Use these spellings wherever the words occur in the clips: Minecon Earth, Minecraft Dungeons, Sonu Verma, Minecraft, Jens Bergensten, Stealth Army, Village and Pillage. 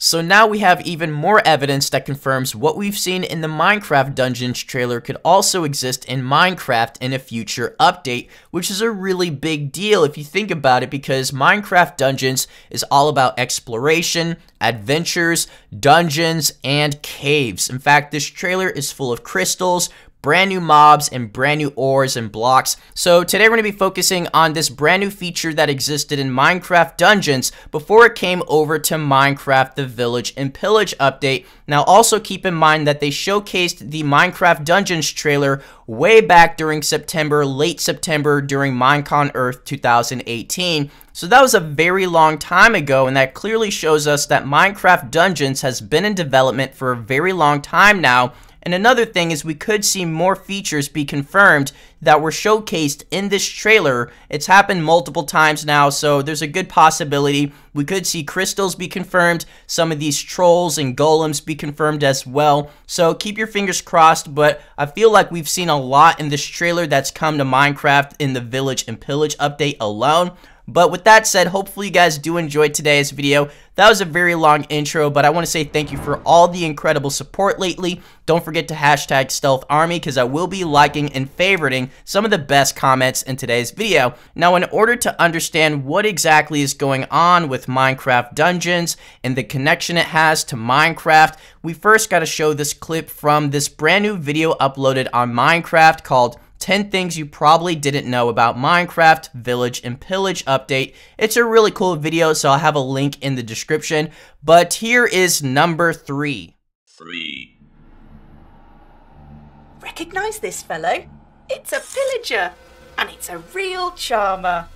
So now we have even more evidence that confirms what we've seen in the Minecraft Dungeons trailer could also exist in Minecraft in a future update, which is a really big deal if you think about it, because Minecraft Dungeons is all about exploration, adventures, dungeons, and caves. In fact, this trailer is full of crystals, brand new mobs, and brand new ores and blocks. So today we're going to be focusing on this brand new feature that existed in Minecraft Dungeons before it came over to Minecraft the Village and Pillage update. Now also keep in mind that they showcased the Minecraft Dungeons trailer way back during September, late September, during Minecon Earth 2018. So that was a very long time ago, and that clearly shows us that Minecraft Dungeons has been in development for a very long time now. And another thing is we could see more features be confirmed that were showcased in this trailer. It's happened multiple times now, so there's a good possibility we could see crystals be confirmed, some of these trolls and golems be confirmed as well. So keep your fingers crossed, but I feel like we've seen a lot in this trailer that's come to Minecraft in the Village and Pillage update alone. But with that said, hopefully you guys do enjoy today's video. That was a very long intro, but I want to say thank you for all the incredible support lately. Don't forget to hashtag Stealth Army, because I will be liking and favoriting some of the best comments in today's video. Now, in order to understand what exactly is going on with Minecraft Dungeons and the connection it has to Minecraft, we first got to show this clip from this brand new video uploaded on Minecraft called 10 Things You Probably Didn't Know About Minecraft Village and Pillage Update. It's a really cool video, so I'll have a link in the description. But here is number 3. 3. Recognize this fellow? It's a pillager, and it's a real charmer.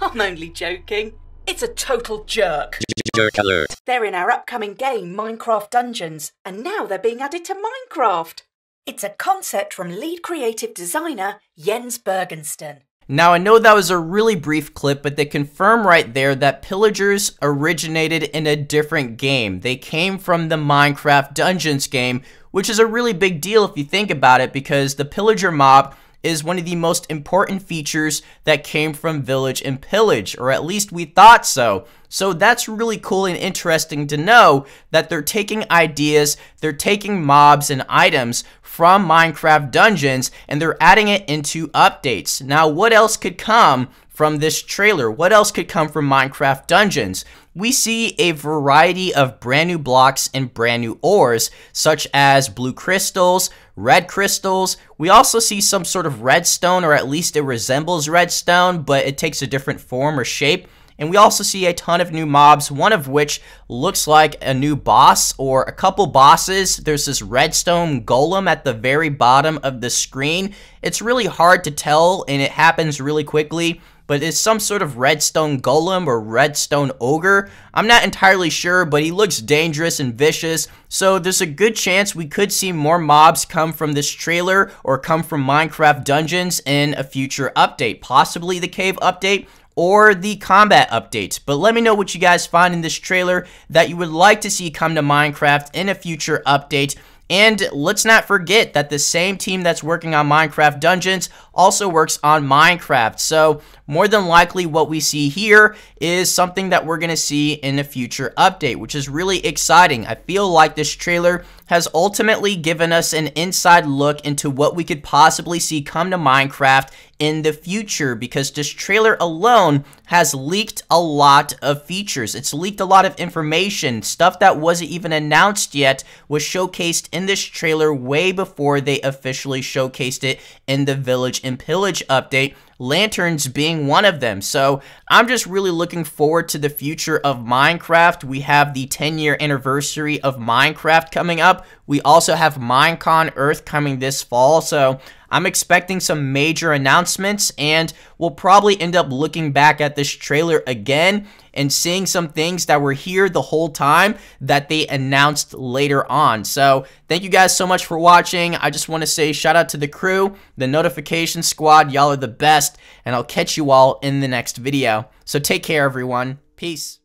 I'm only joking. It's a total jerk. Jerk alert. They're in our upcoming game, Minecraft Dungeons, and now they're being added to Minecraft. It's a concept from lead creative designer Jens Bergensten. Now, I know that was a really brief clip, but they confirm right there that pillagers originated in a different game. They came from the Minecraft Dungeons game, which is a really big deal if you think about it, because the pillager mob is one of the most important features that came from Village and Pillage, or at least we thought so. So that's really cool and interesting to know that they're taking ideas, they're taking mobs and items from Minecraft Dungeons, and they're adding it into updates. Now, what else could come from this trailer? What else could come from Minecraft Dungeons? We see a variety of brand new blocks and brand new ores, such as blue crystals, red crystals. We also see some sort of redstone, or at least it resembles redstone, but it takes a different form or shape. And we also see a ton of new mobs, one of which looks like a new boss or a couple bosses. There's this redstone golem at the very bottom of the screen. It's really hard to tell, and it happens really quickly, but it's some sort of redstone golem or redstone ogre. I'm not entirely sure, but he looks dangerous and vicious. So there's a good chance we could see more mobs come from this trailer or come from Minecraft Dungeons in a future update, possibly the cave update or the combat updates. But let me know what you guys find in this trailer that you would like to see come to Minecraft in a future update. And let's not forget that the same team that's working on Minecraft Dungeons also works on Minecraft. So more than likely what we see here is something that we're going to see in a future update, which is really exciting. I feel like this trailer has ultimately given us an inside look into what we could possibly see come to Minecraft in the future, because this trailer alone has leaked a lot of features. It's leaked a lot of information. Stuff that wasn't even announced yet was showcased in this trailer way before they officially showcased it in the Village and Pillage update, lanterns being one of them. So I'm just really looking forward to the future of Minecraft. We have the 10-year anniversary of Minecraft coming up. We also have Minecon Earth coming this fall, so I'm expecting some major announcements, and we'll probably end up looking back at this trailer again and seeing some things that were here the whole time that they announced later on. So thank you guys so much for watching. I just want to say shout out to the crew, the notification squad. Y'all are the best, and I'll catch you all in the next video. So take care, everyone. Peace.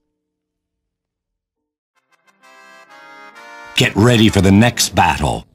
Get ready for the next battle.